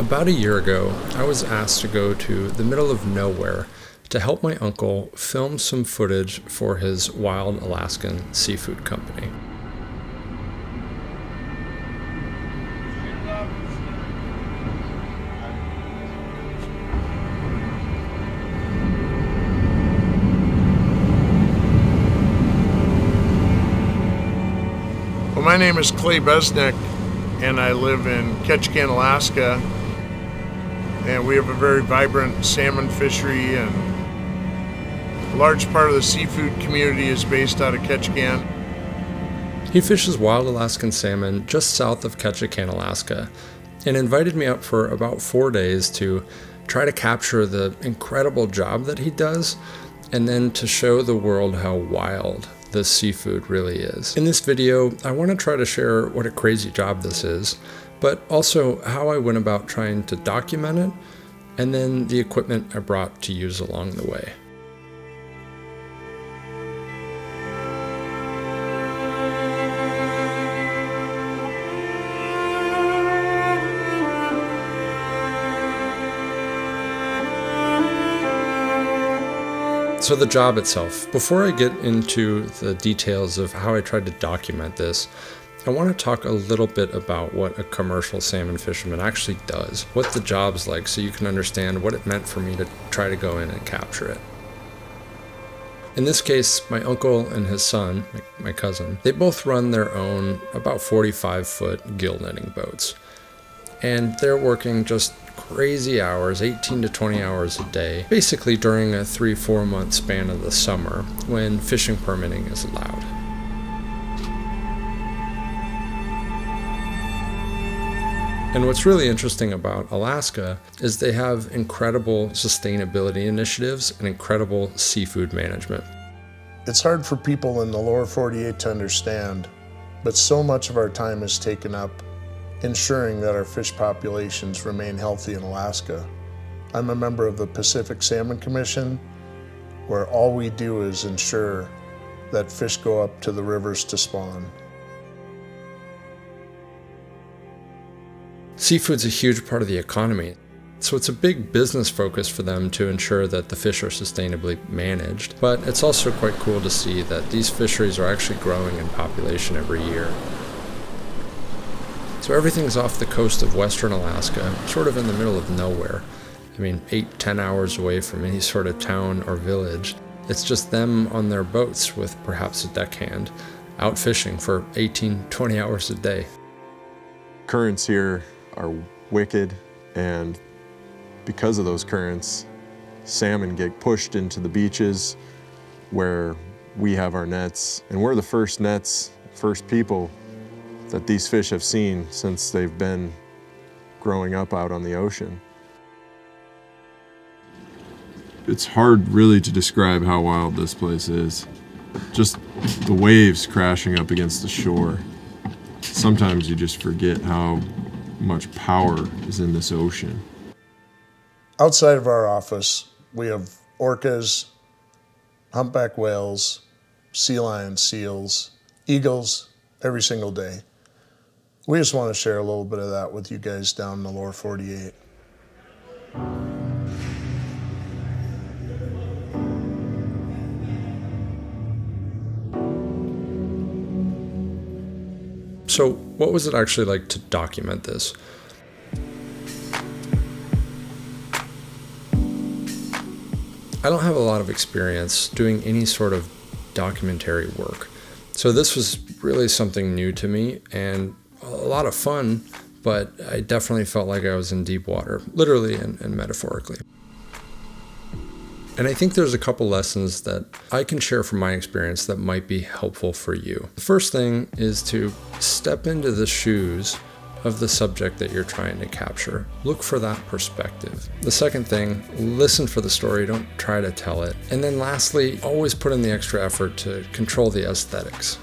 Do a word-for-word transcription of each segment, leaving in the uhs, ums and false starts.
About a year ago, I was asked to go to the middle of nowhere to help my uncle film some footage for his wild Alaskan seafood company. Well, my name is Clay Besnick, and I live in Ketchikan, Alaska. And we have a very vibrant salmon fishery, and a large part of the seafood community is based out of Ketchikan. He fishes wild Alaskan salmon just south of Ketchikan, Alaska, and invited me up for about four days to try to capture the incredible job that he does, and then to show the world how wild the seafood really is. In this video, I want to try to share what a crazy job this is, but also how I went about trying to document it, and then the equipment I brought to use along the way. So the job itself. Before I get into the details of how I tried to document this, I want to talk a little bit about what a commercial salmon fisherman actually does, what the job's like, so you can understand what it meant for me to try to go in and capture it. In this case, my uncle and his son, my cousin, they both run their own about forty-five foot gill netting boats. And they're working just crazy hours, eighteen to twenty hours a day, basically during a three, four month span of the summer when fishing permitting is allowed. And what's really interesting about Alaska is they have incredible sustainability initiatives and incredible seafood management. It's hard for people in the lower forty-eight to understand, but so much of our time is taken up ensuring that our fish populations remain healthy in Alaska. I'm a member of the Pacific Salmon Commission, where all we do is ensure that fish go up to the rivers to spawn. Seafood's a huge part of the economy, so it's a big business focus for them to ensure that the fish are sustainably managed, but it's also quite cool to see that these fisheries are actually growing in population every year. So everything's off the coast of western Alaska, sort of in the middle of nowhere. I mean, eight, ten hours away from any sort of town or village. It's just them on their boats with perhaps a deckhand, out fishing for eighteen, twenty hours a day. Currents here are wicked, and because of those currents, salmon get pushed into the beaches where we have our nets, and we're the first nets, first people that these fish have seen since they've been growing up out on the ocean. It's hard really to describe how wild this place is. Just the waves crashing up against the shore. Sometimes you just forget how much power is in this ocean. Outside of our office, we have orcas, humpback whales, sea lions, seals, eagles, every single day. We just want to share a little bit of that with you guys down in the lower forty-eight. So what was it actually like to document this? I don't have a lot of experience doing any sort of documentary work, so this was really something new to me and a lot of fun, but I definitely felt like I was in deep water, literally and, and metaphorically. And I think there's a couple lessons that I can share from my experience that might be helpful for you. The first thing is to step into the shoes of the subject that you're trying to capture. Look for that perspective. The second thing, listen for the story, don't try to tell it. And then lastly, always put in the extra effort to control the aesthetics.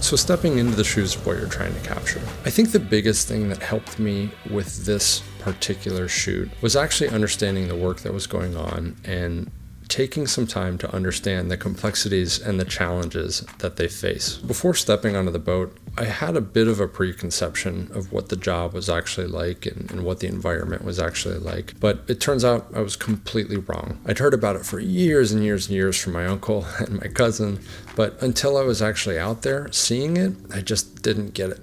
So stepping into the shoes of what you're trying to capture. I think the biggest thing that helped me with this particular shoot was actually understanding the work that was going on and taking some time to understand the complexities and the challenges that they face. Before stepping onto the boat, I had a bit of a preconception of what the job was actually like and, and what the environment was actually like, but it turns out I was completely wrong. I'd heard about it for years and years and years from my uncle and my cousin, but until I was actually out there seeing it, I just didn't get it.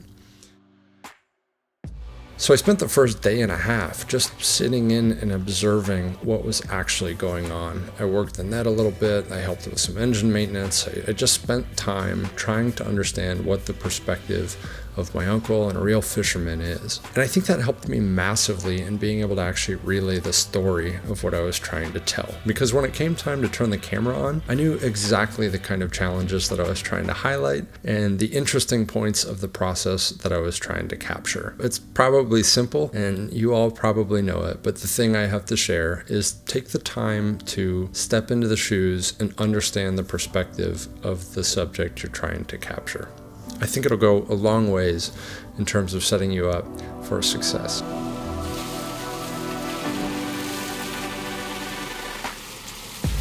So I spent the first day and a half just sitting in and observing what was actually going on. I worked the net a little bit, I helped with some engine maintenance, I, I just spent time trying to understand what the perspective of my uncle and a real fisherman is. And I think that helped me massively in being able to actually relay the story of what I was trying to tell. Because when it came time to turn the camera on, I knew exactly the kind of challenges that I was trying to highlight and the interesting points of the process that I was trying to capture. It's probably simple and you all probably know it, but the thing I have to share is take the time to step into the shoes and understand the perspective of the subject you're trying to capture. I think it'll go a long ways in terms of setting you up for success.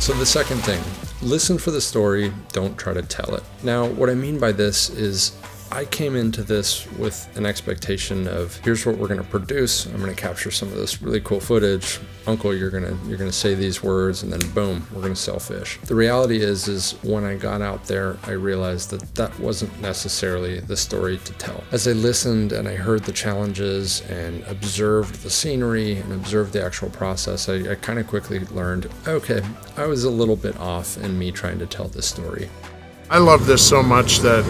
So the second thing, listen for the story, don't try to tell it. Now, what I mean by this is I came into this with an expectation of, here's what we're gonna produce, I'm gonna capture some of this really cool footage, uncle, you're gonna you're gonna say these words, and then boom, we're gonna sell fish. The reality is, is when I got out there, I realized that that wasn't necessarily the story to tell. As I listened and I heard the challenges and observed the scenery and observed the actual process, I, I kind of quickly learned, okay, I was a little bit off in me trying to tell this story. I love this so much that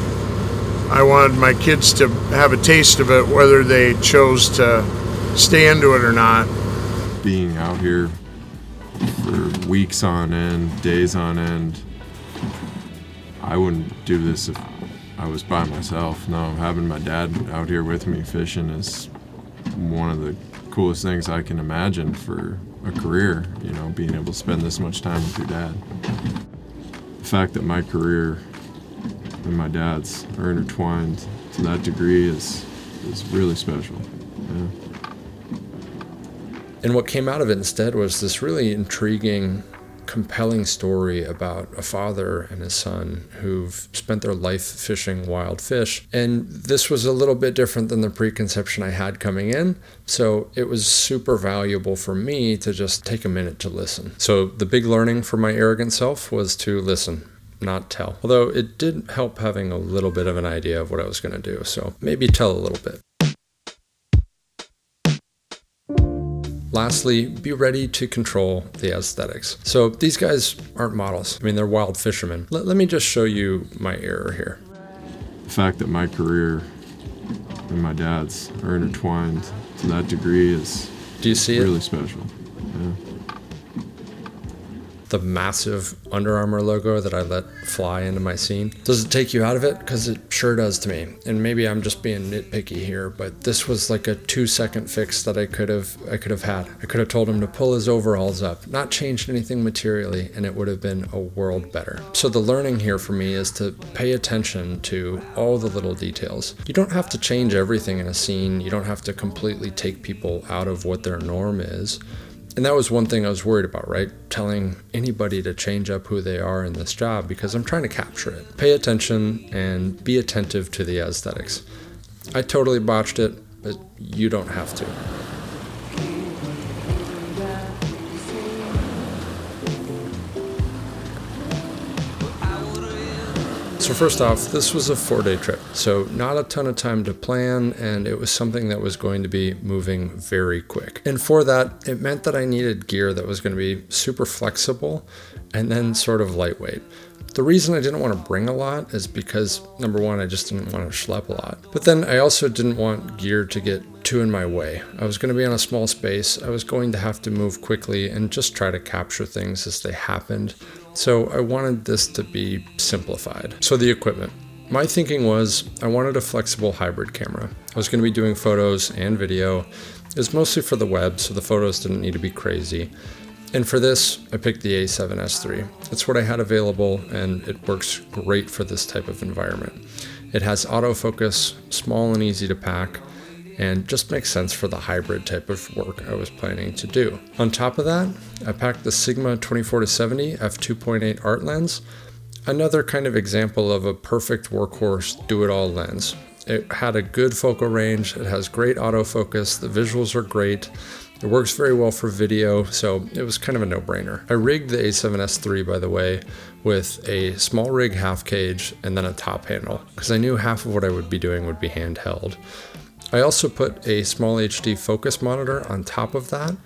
I wanted my kids to have a taste of it, whether they chose to stay into it or not. Being out here for weeks on end, days on end, I wouldn't do this if I was by myself. No, having my dad out here with me fishing is one of the coolest things I can imagine for a career, you know, being able to spend this much time with your dad. The fact that my career and my dad's are intertwined to that degree is, is really special. Yeah. And what came out of it instead was this really intriguing, compelling story about a father and his son who've spent their life fishing wild fish. And this was a little bit different than the preconception I had coming in. So it was super valuable for me to just take a minute to listen. So the big learning for my arrogant self was to listen, not tell. Although it did help having a little bit of an idea of what I was going to do, so maybe tell a little bit. Lastly, be ready to control the aesthetics. So these guys aren't models. I mean, they're wild fishermen. Let, let me just show you my error here. The fact that my career and my dad's are intertwined to that degree is do you see really it? special. Yeah. The massive Under Armour logo that I let fly into my scene. Does it take you out of it? Because it sure does to me. And maybe I'm just being nitpicky here, but this was like a two second fix that I could have I could have had. I could have told him to pull his overalls up, not changed anything materially, and it would have been a world better. So the learning here for me is to pay attention to all the little details. You don't have to change everything in a scene. You don't have to completely take people out of what their norm is. And that was one thing I was worried about, right? Telling anybody to change up who they are in this job because I'm trying to capture it. Pay attention and be attentive to the aesthetics. I totally botched it, but you don't have to. So first off, this was a four-day trip, so not a ton of time to plan, and it was something that was going to be moving very quick. And for that, it meant that I needed gear that was going to be super flexible and then sort of lightweight. The reason I didn't want to bring a lot is because, number one, I just didn't want to schlep a lot. But then I also didn't want gear to get too in my way. I was going to be on a small space. I was going to have to move quickly and just try to capture things as they happened. So I wanted this to be simplified. So the equipment. My thinking was I wanted a flexible hybrid camera. I was going to be doing photos and video. It was mostly for the web, so the photos didn't need to be crazy. And for this, I picked the A seven S three. It's what I had available, and it works great for this type of environment. It has autofocus, small and easy to pack, and just makes sense for the hybrid type of work I was planning to do. On top of that, I packed the Sigma twenty-four to seventy millimeter f two point eight Art lens, another kind of example of a perfect workhorse do-it-all lens. It had a good focal range, it has great autofocus, the visuals are great, it works very well for video, so it was kind of a no-brainer. I rigged the A seven S three, by the way, with a small rig half cage and then a top handle, because I knew half of what I would be doing would be handheld. I also put a small H D focus monitor on top of that,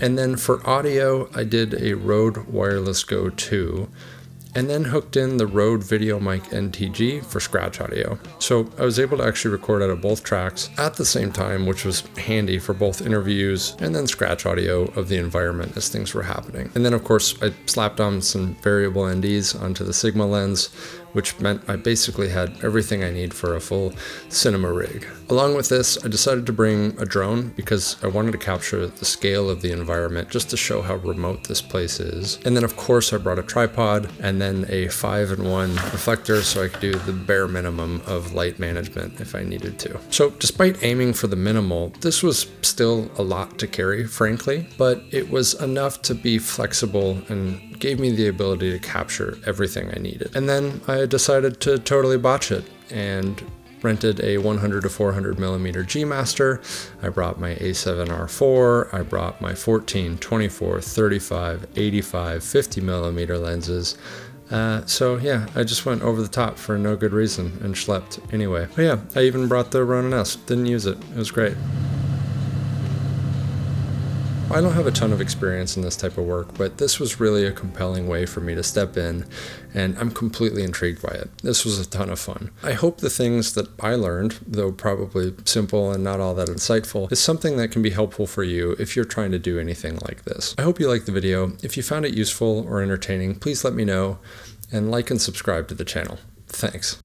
and then for audio, I did a Rode Wireless Go two, and then hooked in the Rode VideoMic N T G for scratch audio. So I was able to actually record out of both tracks at the same time, which was handy for both interviews and then scratch audio of the environment as things were happening. And then of course I slapped on some variable N Ds onto the Sigma lens, which meant I basically had everything I need for a full cinema rig. Along with this, I decided to bring a drone because I wanted to capture the scale of the environment just to show how remote this place is. And then of course I brought a tripod and then a five in one reflector so I could do the bare minimum of light management if I needed to. So despite aiming for the minimal, this was still a lot to carry, frankly, but it was enough to be flexible and gave me the ability to capture everything I needed. And then I decided to totally botch it and rented a one hundred to four hundred millimeter G Master. I brought my A seven R four, I brought my fourteen, twenty-four, thirty-five, eighty-five, fifty millimeter lenses. Uh, so yeah, I just went over the top for no good reason and schlepped anyway. But yeah, I even brought the Ronin-S, didn't use it, it was great. I don't have a ton of experience in this type of work, but this was really a compelling way for me to step in, and I'm completely intrigued by it. This was a ton of fun. I hope the things that I learned, though probably simple and not all that insightful, is something that can be helpful for you if you're trying to do anything like this. I hope you liked the video. If you found it useful or entertaining, please let me know, and like and subscribe to the channel. Thanks.